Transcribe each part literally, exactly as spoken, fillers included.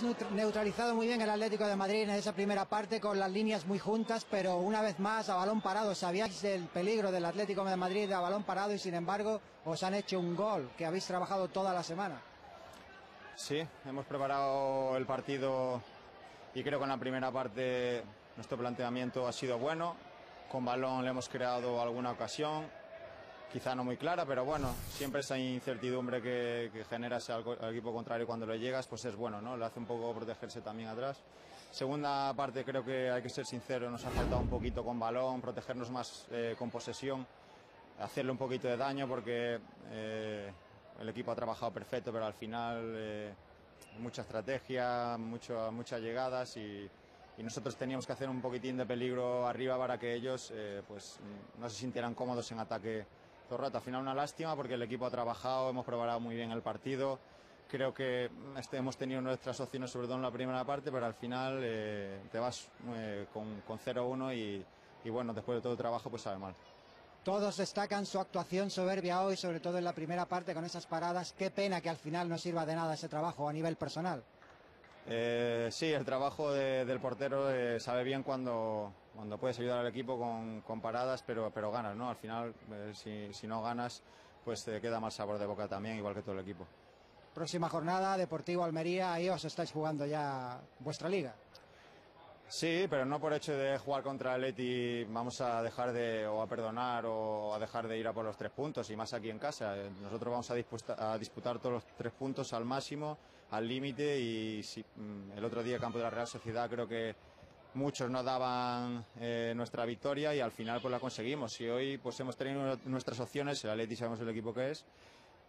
habéis neutralizado muy bien el Atlético de Madrid en esa primera parte con las líneas muy juntas, pero una vez más a balón parado. Sabíais el peligro del Atlético de Madrid a balón parado y sin embargo os han hecho un gol que habéis trabajado toda la semana. Sí, hemos preparado el partido y creo que en la primera parte nuestro planteamiento ha sido bueno. Con balón le hemos creado alguna ocasión, quizá no muy clara, pero bueno, siempre esa incertidumbre que, que generas al, al equipo contrario cuando le llegas, pues es bueno, ¿no? Le hace un poco protegerse también atrás. Segunda parte creo que hay que ser sincero, nos ha faltado un poquito con balón, protegernos más eh, con posesión, hacerle un poquito de daño porque eh, el equipo ha trabajado perfecto, pero al final eh, mucha estrategia, mucho, muchas llegadas y... Y nosotros teníamos que hacer un poquitín de peligro arriba para que ellos eh, pues, no se sintieran cómodos en ataque todo el rato. Al final una lástima porque el equipo ha trabajado, hemos preparado muy bien el partido. Creo que este, hemos tenido nuestras opciones sobre todo en la primera parte, pero al final eh, te vas eh, con, con cero uno y, y bueno, después de todo el trabajo pues sabe mal. Todos destacan su actuación soberbia hoy, sobre todo en la primera parte con esas paradas. Qué pena que al final no sirva de nada ese trabajo a nivel personal. Eh, sí, el trabajo de, del portero eh, sabe bien cuando, cuando puedes ayudar al equipo con, con paradas, pero, pero ganas, ¿no? Al final, eh, si, si no ganas, pues te queda mal sabor de boca también, igual que todo el equipo. Próxima jornada, Deportivo Almería, ahí os estáis jugando ya vuestra liga. Sí, pero no por hecho de jugar contra el Atleti vamos a dejar de, o a perdonar, o a dejar de ir a por los tres puntos, y más aquí en casa. Nosotros vamos a, disputa, a disputar todos los tres puntos al máximo, al límite, y si, el otro día campo de la Real Sociedad creo que muchos no daban eh, nuestra victoria y al final pues la conseguimos, y hoy pues hemos tenido nuestras opciones. El Atleti sabemos el equipo que es,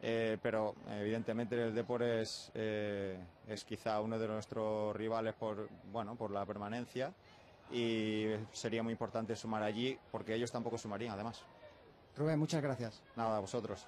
eh, pero evidentemente el Depor es, eh, es quizá uno de nuestros rivales por, bueno, por la permanencia, y sería muy importante sumar allí porque ellos tampoco sumarían además. Rubén, muchas gracias. Nada, a vosotros.